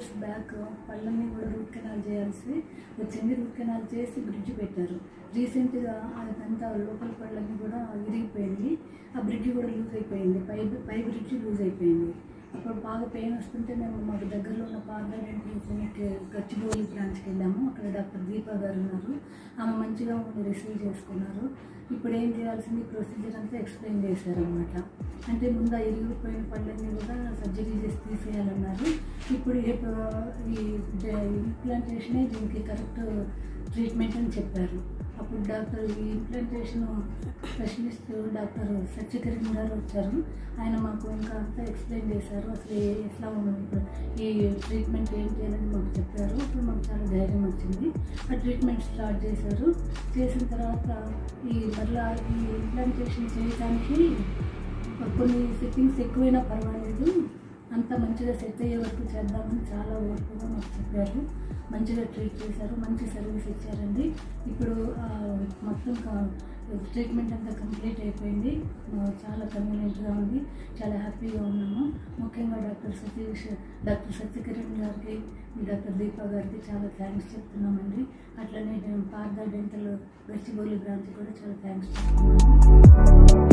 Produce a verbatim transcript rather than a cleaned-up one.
Years back పల్లెని కూడా root canal చేయాల్సి వచ్చింది. రూట్ కెనాల్ చేసి బ్రిడ్జ్ పెట్టారు. రీసెంట్గా అదంతా లోకల్ పళ్ళని కూడా విరిగిపోయింది. ఆ బ్రిడ్జ్ కూడా లూజ్ అయిపోయింది, పై పై బ్రిడ్జ్ లూజ్ అయిపోయింది. అప్పుడు బాగా పెయిన్ వస్తుంటే మేము మాకు దగ్గరలో ఉన్న పార్లర్ అండ్ క్లినిక్ గచ్చిబౌలి బ్రాంచ్కి వెళ్ళాము. అక్కడ డాక్టర్ దీపా గారు ఉన్నారు. ఆమె మంచిగా రిసీవ్ చేసుకున్నారు. ఇప్పుడు ఏం చేయాల్సింది ప్రొసీజర్ అంతా ఎక్స్ప్లెయిన్ చేశారనమాట. అంటే ముందు ఆ ఇరిగిపోయిన పళ్ళని కూడా సర్జరీ చేసి తీసేయాలన్నారు. ఇప్పుడు ఈ ఇంప్లాంటేషనే దీనికి కరెక్ట్ ట్రీట్మెంట్ అని చెప్పారు. అప్పుడు డాక్టర్ ఈ ఇంప్లాంటేషన్ స్పెషలిస్ట్ డాక్టర్ సత్యకరీం గారు వచ్చారు. ఆయన మాకు ఇంకా అంతా ఎక్స్ప్లెయిన్ చేశారు. అసలు ఎట్లా ఉన్నది ఈ ట్రీట్మెంట్ ఏంటి అని మాకు చెప్పారు. అప్పుడు మాకు చాలా ధైర్యం వచ్చింది. ఆ ట్రీట్మెంట్ స్టార్ట్ చేశారు. చేసిన తర్వాత ఈ మరలా ఈ ఇంప్లాంటేషన్ చేయడానికి కొన్ని సెట్టింగ్స్ ఎక్కువైనా పర్వాలేదు, అంత మంచిగా సెట్ అయ్యే వరకు చేద్దామని చాలా ఓర్పుగా మాకు చెప్పారు. మంచిగా ట్రీట్ చేశారు, మంచి సర్వీస్ ఇచ్చారండి. ఇప్పుడు మొత్తం ట్రీట్మెంట్ అంతా కంప్లీట్ అయిపోయింది. చాలా కన్వీనియంట్గా ఉంది, చాలా హ్యాపీగా ఉన్నాము. ముఖ్యంగా డాక్టర్ సతీష్ డాక్టర్ సత్యకిరణ్ గారికి, డాక్టర్ దీపా గారికి చాలా థ్యాంక్స్ చెప్తున్నామండి. అట్లనే పార్దా డెంటల్ గచ్చిబౌలి బ్రాంచ్ కూడా చాలా థ్యాంక్స్ చెప్తున్నాము.